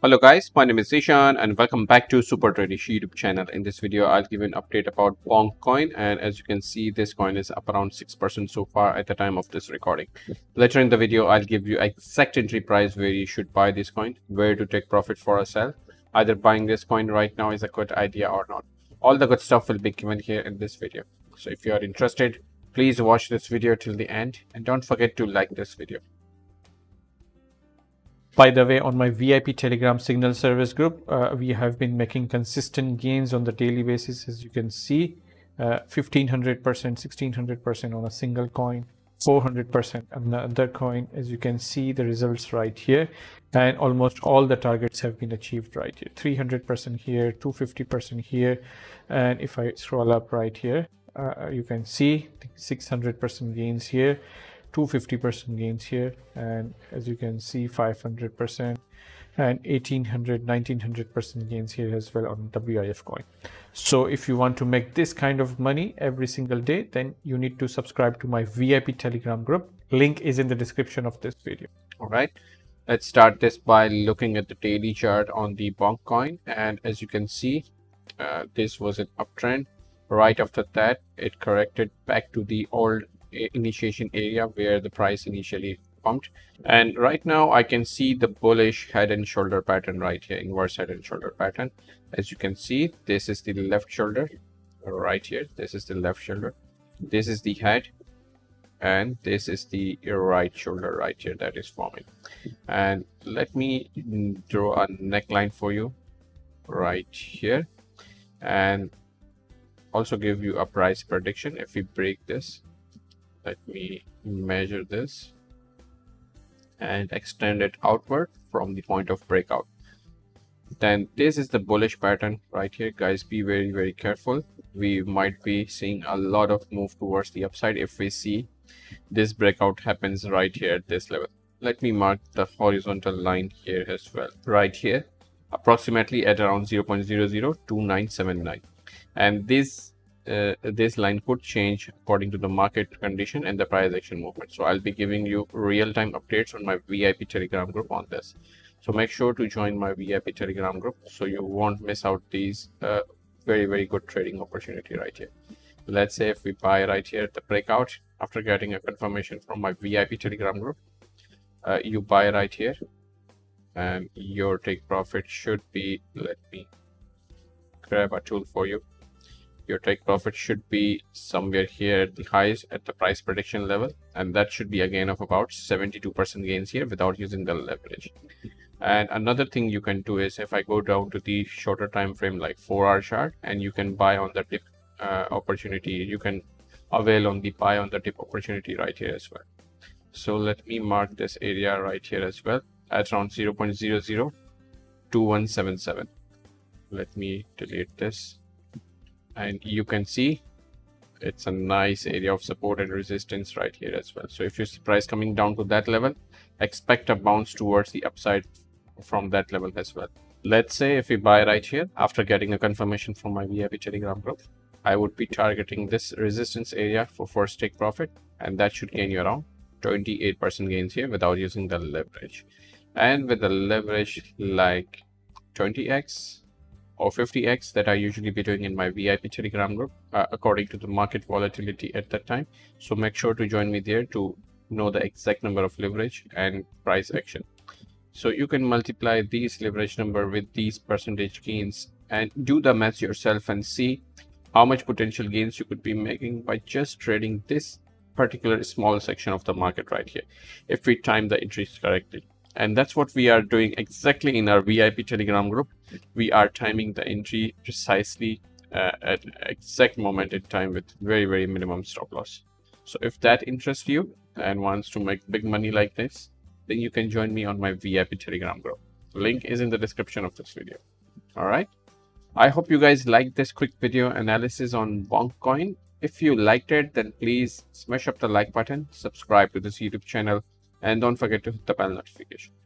Hello guys, my name is Ishan and welcome back to Super Tradish YouTube channel. In this video, I'll give you an update about Bonk coin, and as you can see, this coin is up around 6% so far at the time of this recording. Later in the video, I'll give you exact entry price where you should buy this coin, where to take profit for a sell. Either buying this coin right now is a good idea or not. All the good stuff will be given here in this video. So if you are interested, please watch this video till the end and don't forget to like this video. By the way, on my VIP Telegram signal service group, we have been making consistent gains on the daily basis, as you can see, 1500%, 1600% on a single coin, 400% on another coin. As you can see the results right here, and almost all the targets have been achieved right here. 300% here, 250% here, and if I scroll up right here, you can see 600% gains here, 250% gains here, and as you can see 500% and 1800, 1900% gains here as well on WIF coin. So if you want to make this kind of money every single day, then you need to subscribe to my VIP Telegram group. Link is in the description of this video. All right, let's start this by looking at the daily chart on the Bonk coin, and as you can see, this was an uptrend. Right after that, it corrected back to the old initiation area where the price initially pumped, and right now I can see the bullish head and shoulder pattern right here, inverse head and shoulder pattern. As you can see, this is the left shoulder right here, this is the left shoulder, this is the head, and this is the right shoulder right here that is forming. And let me draw a neckline for you right here and also give you a price prediction. If we break this, let me measure this and extend it outward from the point of breakout. Then this is the bullish pattern right here. Guys, be very, very careful. We might be seeing a lot of move towards the upside if we see this breakout happens right here at this level. Let me mark the horizontal line here as well, right here, approximately at around 0.002979. And this line could change according to the market condition and the price action movement. So I'll be giving you real-time updates on my VIP Telegram group on this. So make sure to join my VIP Telegram group so you won't miss out these very, very good trading opportunity right here. Let's say if we buy right here at the breakout, after getting a confirmation from my VIP Telegram group, you buy right here and your take profit should be, let me grab a tool for you. Your take profit should be somewhere here at the highs at the price prediction level, and that should be a gain of about 72% gains here without using the leverage. And another thing you can do is if I go down to the shorter time frame like 4-hour chart, and you can buy on the dip opportunity, you can avail on the buy on the dip opportunity right here as well. So let me mark this area right here as well at around 0.002177. Let me delete this. And you can see it's a nice area of support and resistance right here as well. So if you see price coming down to that level, expect a bounce towards the upside from that level as well. Let's say if we buy right here, after getting a confirmation from my VIP Telegram group, I would be targeting this resistance area for first take profit, and that should gain you around 28% gains here without using the leverage. And with the leverage like 20x or 50x that I usually be doing in my VIP Telegram group according to the market volatility at that time. So make sure to join me there to know the exact number of leverage and price action. So you can multiply these leverage number with these percentage gains and do the math yourself and see how much potential gains you could be making by just trading this particular small section of the market right here, if we time the entries correctly. And that's what we are doing exactly in our VIP Telegram group. We are timing the entry precisely at exact moment in time with very, very minimum stop loss. So if that interests you and wants to make big money like this, then you can join me on my VIP Telegram group. Link is in the description of this video. All right. I hope you guys liked this quick video analysis on Bonk coin. If you liked it, then please smash up the like button, subscribe to this YouTube channel, and don't forget to hit the bell notification.